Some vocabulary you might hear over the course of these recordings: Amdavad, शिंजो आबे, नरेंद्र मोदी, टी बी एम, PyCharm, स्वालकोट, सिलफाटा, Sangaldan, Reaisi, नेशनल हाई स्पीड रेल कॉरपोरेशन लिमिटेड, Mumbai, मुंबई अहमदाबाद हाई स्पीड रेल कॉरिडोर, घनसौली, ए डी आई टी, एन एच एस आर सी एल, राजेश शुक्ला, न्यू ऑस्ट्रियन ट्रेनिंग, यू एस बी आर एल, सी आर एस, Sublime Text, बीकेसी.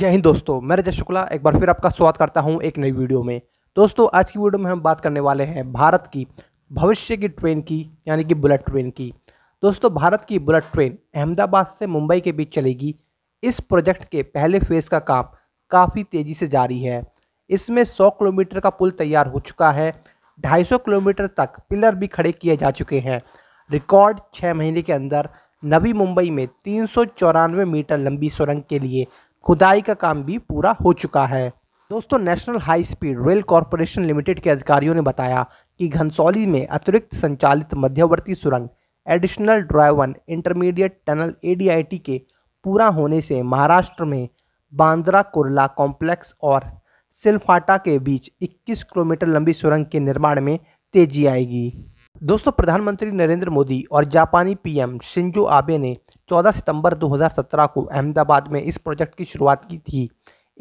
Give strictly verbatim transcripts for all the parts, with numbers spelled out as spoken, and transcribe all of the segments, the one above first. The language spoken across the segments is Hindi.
जय हिंद दोस्तों, मैं राजेश शुक्ला एक बार फिर आपका स्वागत करता हूं एक नई वीडियो में। दोस्तों आज की वीडियो में हम बात करने वाले हैं भारत की भविष्य की ट्रेन की यानी कि बुलेट ट्रेन की। दोस्तों भारत की बुलेट ट्रेन अहमदाबाद से मुंबई के बीच चलेगी। इस प्रोजेक्ट के पहले फेज़ का काम काफ़ी तेज़ी से जारी है। इसमें सौ किलोमीटर का पुल तैयार हो चुका है, ढाई सौ किलोमीटर तक पिलर भी खड़े किए जा चुके हैं। रिकॉर्ड छः महीने के अंदर नवी मुंबई में तीन सौ चौरानवे मीटर लंबी सुरंग के लिए खुदाई का काम भी पूरा हो चुका है। दोस्तों नेशनल हाई स्पीड रेल कॉरपोरेशन लिमिटेड के अधिकारियों ने बताया कि घनसौली में अतिरिक्त संचालित मध्यवर्ती सुरंग additional driven intermediate tunnel ए डी आई टी के पूरा होने से महाराष्ट्र में बांद्रा कुर्ला कॉम्प्लेक्स और सिलफाटा के बीच इक्कीस किलोमीटर लंबी सुरंग के निर्माण में तेजी आएगी। दोस्तों प्रधानमंत्री नरेंद्र मोदी और जापानी पी एम शिंजो आबे ने चौदह सितंबर दो हज़ार सत्रह को अहमदाबाद में इस प्रोजेक्ट की शुरुआत की थी।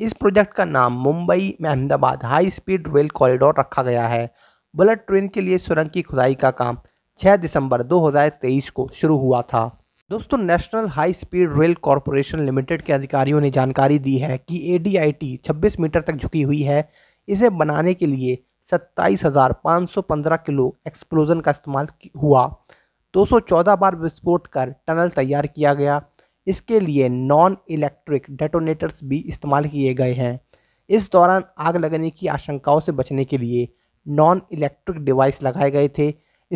इस प्रोजेक्ट का नाम मुंबई अहमदाबाद हाई स्पीड रेल कॉरिडोर रखा गया है। बुलेट ट्रेन के लिए सुरंग की खुदाई का काम छह दिसंबर दो हज़ार तेईस को शुरू हुआ था। दोस्तों नेशनल हाई स्पीड रेल कॉरपोरेशन लिमिटेड के अधिकारियों ने जानकारी दी है कि ए डी आई टी छब्बीस मीटर तक झुकी हुई है। इसे बनाने के लिए सत्ताईस हज़ार पाँच सौ पंद्रह किलो एक्सप्लोजन का इस्तेमाल हुआ। दो सौ चौदह बार विस्फोट कर टनल तैयार किया गया। इसके लिए नॉन इलेक्ट्रिक डेटोनेटर्स भी इस्तेमाल किए गए हैं। इस दौरान आग लगने की आशंकाओं से बचने के लिए नॉन इलेक्ट्रिक डिवाइस लगाए गए थे।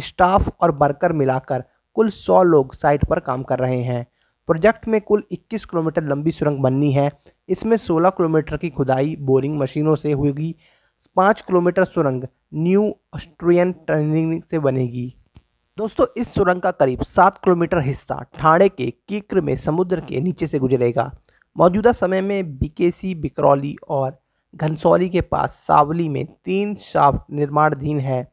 स्टाफ और वर्कर मिलाकर कुल सौ लोग साइट पर काम कर रहे हैं। प्रोजेक्ट में कुल इक्कीस किलोमीटर लंबी सुरंग बननी है। इसमें सोलह किलोमीटर की खुदाई बोरिंग मशीनों से होगी। पाँच किलोमीटर सुरंग न्यू ऑस्ट्रियन ट्रेनिंग से बनेगी। दोस्तों इस सुरंग का करीब सात किलोमीटर हिस्सा ठाणे के कीकर में समुद्र के नीचे से गुजरेगा। मौजूदा समय में बीकेसी बिकरौली और घनसौली के पास सावली में तीन शाफ्ट निर्माणाधीन है।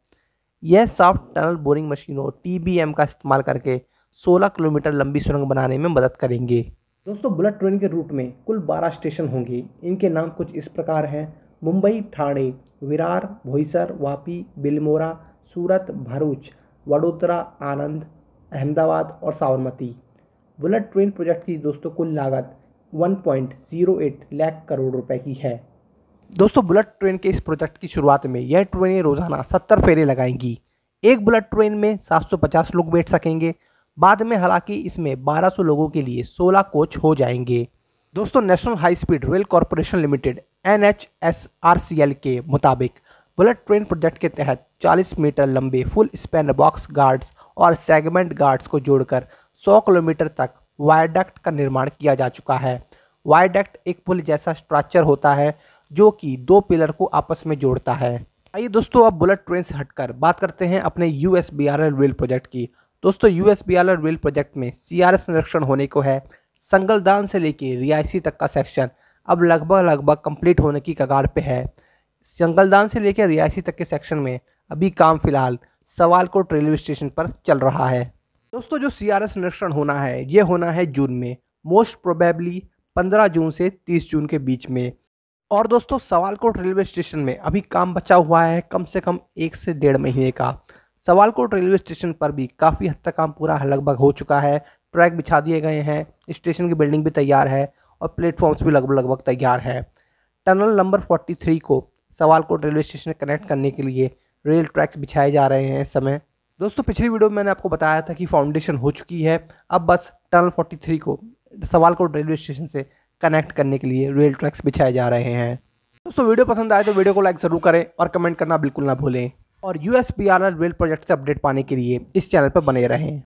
यह शाफ्ट टनल बोरिंग मशीनों टी बी एम का इस्तेमाल करके सोलह किलोमीटर लंबी सुरंग बनाने में मदद करेंगे। दोस्तों बुलेट ट्रेन के रूट में कुल बारह स्टेशन होंगे। इनके नाम कुछ इस प्रकार हैं: मुंबई ठाणे, विरार, भोईसर, वापी, बिलमोरा, सूरत, भरूच, वडोदरा, आनंद, अहमदाबाद और साबरमती। बुलेट ट्रेन प्रोजेक्ट की दोस्तों कुल लागत एक पॉइंट ज़ीरो आठ लाख करोड़ रुपए की है। दोस्तों बुलेट ट्रेन के इस प्रोजेक्ट की शुरुआत में यह ट्रेनें रोज़ाना सत्तर फेरे लगाएंगी। एक बुलेट ट्रेन में सात सौ पचास लोग बैठ सकेंगे। बाद में हालांकि इसमें बारह सौ लोगों के लिए सोलह कोच हो जाएंगे। दोस्तों नेशनल हाई स्पीड रेल कॉरपोरेशन लिमिटेड एन एच एस आर सी एल के मुताबिक बुलेट ट्रेन प्रोजेक्ट के तहत चालीस मीटर लंबे फुल स्पैन बॉक्स गार्ड्स और सेगमेंट गार्ड्स को जोड़कर सौ किलोमीटर तक वायडक्ट का निर्माण किया जा चुका है। वायडक्ट एक पुल जैसा स्ट्रक्चर होता है जो कि दो पिलर को आपस में जोड़ता है। आइए दोस्तों अब बुलेट ट्रेन से हटकर बात करते हैं अपने यू एस बी आर एल rail project की। दोस्तों यू एस बी आर एल rail project में सी आर एस निरीक्षण होने को है। संगलदान से लेकर रियासी तक का सेक्शन अब लगभग लगभग कंप्लीट होने की कगार पे है। संगलदान से लेकर रियासी तक के सेक्शन में अभी काम फिलहाल स्वालकोट रेलवे स्टेशन पर चल रहा है। दोस्तों जो सी आर एस निरीक्षण होना है ये होना है जून में, मोस्ट प्रोबेबली पंद्रह जून से तीस जून के बीच में। और दोस्तों स्वालकोट रेलवे स्टेशन में अभी काम बचा हुआ है कम से कम एक से डेढ़ महीने का। स्वालकोट रेलवे स्टेशन पर भी काफ़ी हद तक काम पूरा लगभग हो चुका है। ट्रैक बिछा दिए गए हैं, स्टेशन की बिल्डिंग भी तैयार है और प्लेटफॉर्म्स भी लगभग लगभग तैयार है। टनल नंबर तैंतालीस को स्वालकोट रेलवे स्टेशन कनेक्ट करने के लिए रेल ट्रैक्स बिछाए जा रहे हैं इस समय। दोस्तों पिछली वीडियो में मैंने आपको बताया था कि फाउंडेशन हो चुकी है, अब बस टनल तैंतालीस को स्वालकोट रेलवे स्टेशन से कनेक्ट करने के लिए रेल ट्रैक्स बिछाए जा रहे हैं। दोस्तों वीडियो पसंद आए तो वीडियो को लाइक ज़रूर करें और कमेंट करना बिल्कुल ना भूलें। और यू एस बी आर एल rail project से अपडेट पाने के लिए इस चैनल पर बने रहें।